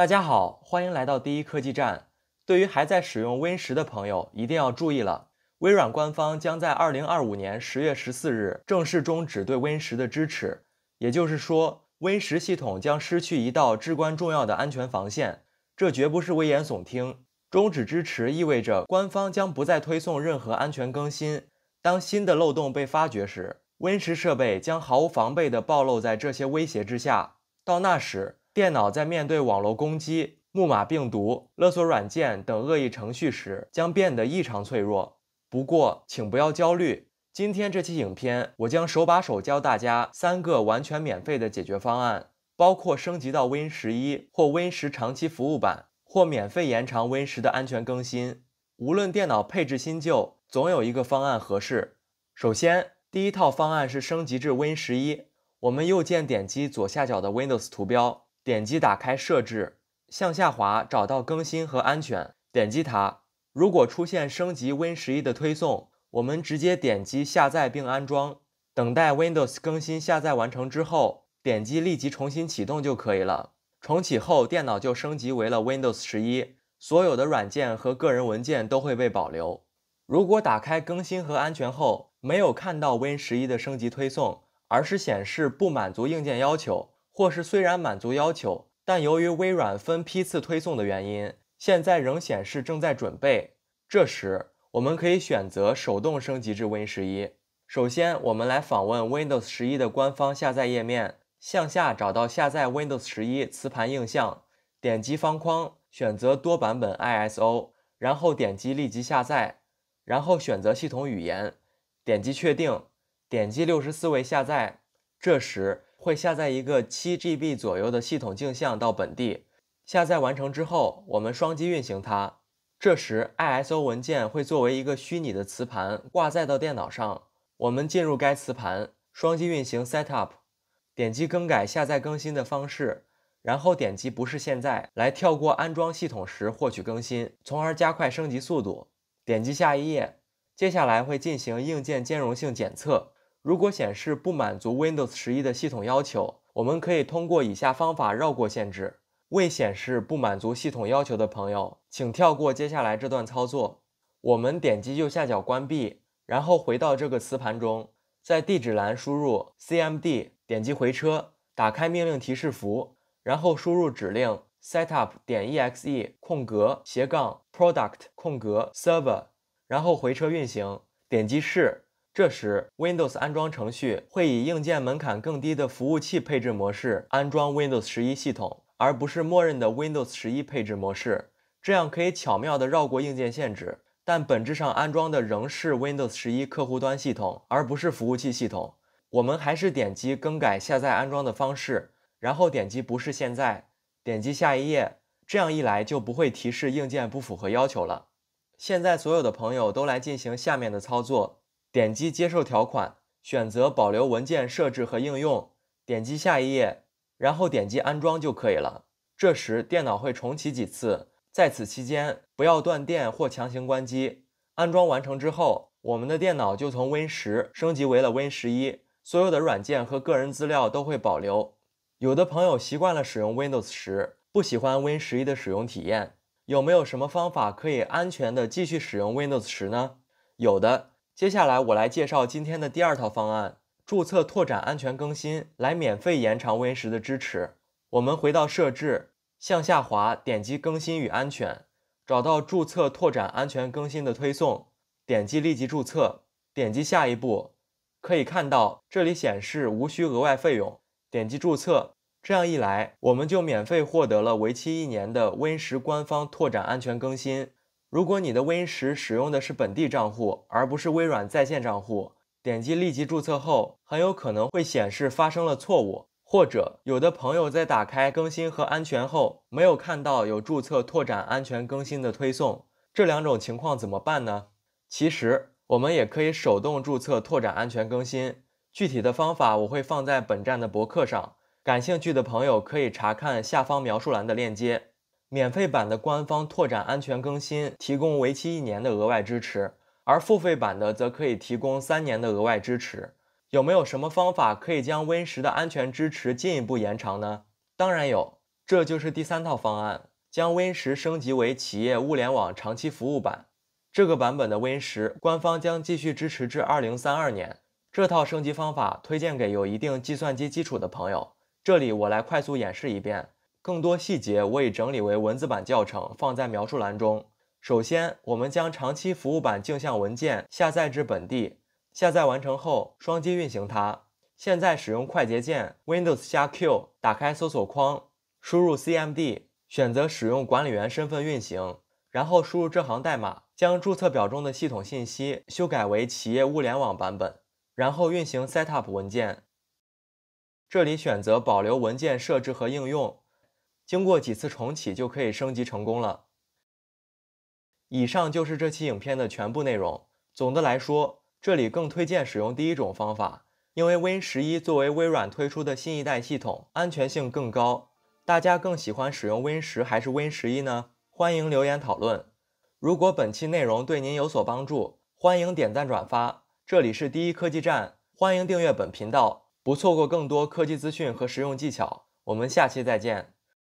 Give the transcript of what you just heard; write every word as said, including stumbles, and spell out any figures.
大家好，欢迎来到第一科技站。对于还在使用 Win 十的朋友，一定要注意了。微软官方将在二零二五年十月十四日正式终止对 Win 十的支持，也就是说 ，Win 十系统将失去一道至关重要的安全防线。这绝不是危言耸听。终止支持意味着官方将不再推送任何安全更新。当新的漏洞被发掘时 ，Win 十设备将毫无防备地暴露在这些威胁之下。到那时， 电脑在面对网络攻击、木马病毒、勒索软件等恶意程序时，将变得异常脆弱。不过，请不要焦虑。今天这期影片，我将手把手教大家三个完全免费的解决方案，包括升级到 Win 十一或 Win 十长期服务版，或免费延长 Win 十的安全更新。无论电脑配置新旧，总有一个方案合适。首先，第一套方案是升级至 Win 十一。我们右键点击左下角的 Windows 图标。 点击打开设置，向下滑找到更新和安全，点击它。如果出现升级 Win 十一的推送，我们直接点击下载并安装。等待 Windows 更新下载完成之后，点击立即重新启动就可以了。重启后，电脑就升级为了 Windows 十一，所有的软件和个人文件都会被保留。如果打开更新和安全后，没有看到 Win 十一的升级推送，而是显示不满足硬件要求。 或是虽然满足要求，但由于微软分批次推送的原因，现在仍显示正在准备。这时，我们可以选择手动升级至 Win 十一。首先，我们来访问 Windows 十一的官方下载页面，向下找到下载 Windows 十一磁盘映像，点击方框，选择多版本 I S O， 然后点击立即下载，然后选择系统语言，点击确定，点击六十四位下载。这时， 会下载一个 七 G B 左右的系统镜像到本地。下载完成之后，我们双击运行它。这时 ，I S O 文件会作为一个虚拟的磁盘挂载到电脑上。我们进入该磁盘，双击运行 Setup， 点击更改下载更新的方式，然后点击不是现在来跳过安装系统时获取更新，从而加快升级速度。点击下一页，接下来会进行硬件兼容性检测。 如果显示不满足 Windows 十一的系统要求，我们可以通过以下方法绕过限制。未显示不满足系统要求的朋友，请跳过接下来这段操作。我们点击右下角关闭，然后回到这个磁盘中，在地址栏输入 C M D， 点击回车，打开命令提示符，然后输入指令 setup 点 exe 空格斜杠 product 空格 server， 然后回车运行，点击试。 这时 ，Windows 安装程序会以硬件门槛更低的服务器配置模式安装 Windows 十一系统，而不是默认的 Windows 十一配置模式。这样可以巧妙地绕过硬件限制，但本质上安装的仍是 Windows 十一客户端系统，而不是服务器系统。我们还是点击更改下载安装的方式，然后点击不是现在，点击下一页。这样一来就不会提示硬件不符合要求了。现在所有的朋友都来进行下面的操作。 点击接受条款，选择保留文件设置和应用，点击下一页，然后点击安装就可以了。这时电脑会重启几次，在此期间不要断电或强行关机。安装完成之后，我们的电脑就从 Win 十升级为了 Win 十一，所有的软件和个人资料都会保留。有的朋友习惯了使用 Windows 十，不喜欢 Win 十一的使用体验，有没有什么方法可以安全的继续使用 Windows 十呢？有的。 接下来我来介绍今天的第二套方案：注册拓展安全更新，来免费延长 Win 十的支持。我们回到设置，向下滑，点击更新与安全，找到注册拓展安全更新的推送，点击立即注册，点击下一步，可以看到这里显示无需额外费用，点击注册。这样一来，我们就免费获得了为期一年的 Win 十官方拓展安全更新。 如果你的 Win 十使用的是本地账户，而不是微软在线账户，点击立即注册后，很有可能会显示发生了错误，或者有的朋友在打开更新和安全后，没有看到有注册拓展安全更新的推送，这两种情况怎么办呢？其实我们也可以手动注册拓展安全更新，具体的方法我会放在本站的博客上，感兴趣的朋友可以查看下方描述栏的链接。 免费版的官方拓展安全更新提供为期一年的额外支持，而付费版的则可以提供三年的额外支持。有没有什么方法可以将 Win 十的安全支持进一步延长呢？当然有，这就是第三套方案，将 Win 十升级为企业物联网长期服务版。这个版本的 Win 十，官方将继续支持至二零三二年。这套升级方法推荐给有一定计算机基础的朋友。这里我来快速演示一遍，更多细节我已整理为文字版教程，放在描述栏中。 首先，我们将长期服务版镜像文件下载至本地，下载完成后，双击运行它。现在使用快捷键 Windows 加 Q 打开搜索框，输入 C M D， 选择使用管理员身份运行，然后输入这行代码，将注册表中的系统信息修改为企业物联网版本，然后运行 Setup 文件。这里选择保留文件设置和应用，经过几次重启就可以升级成功了。 以上就是这期影片的全部内容。总的来说，这里更推荐使用第一种方法，因为 Win 十一作为微软推出的新一代系统，安全性更高。大家更喜欢使用 Win 十还是 Win 十一呢？欢迎留言讨论。如果本期内容对您有所帮助，欢迎点赞转发。这里是第一科技站，欢迎订阅本频道，不错过更多科技资讯和实用技巧。我们下期再见。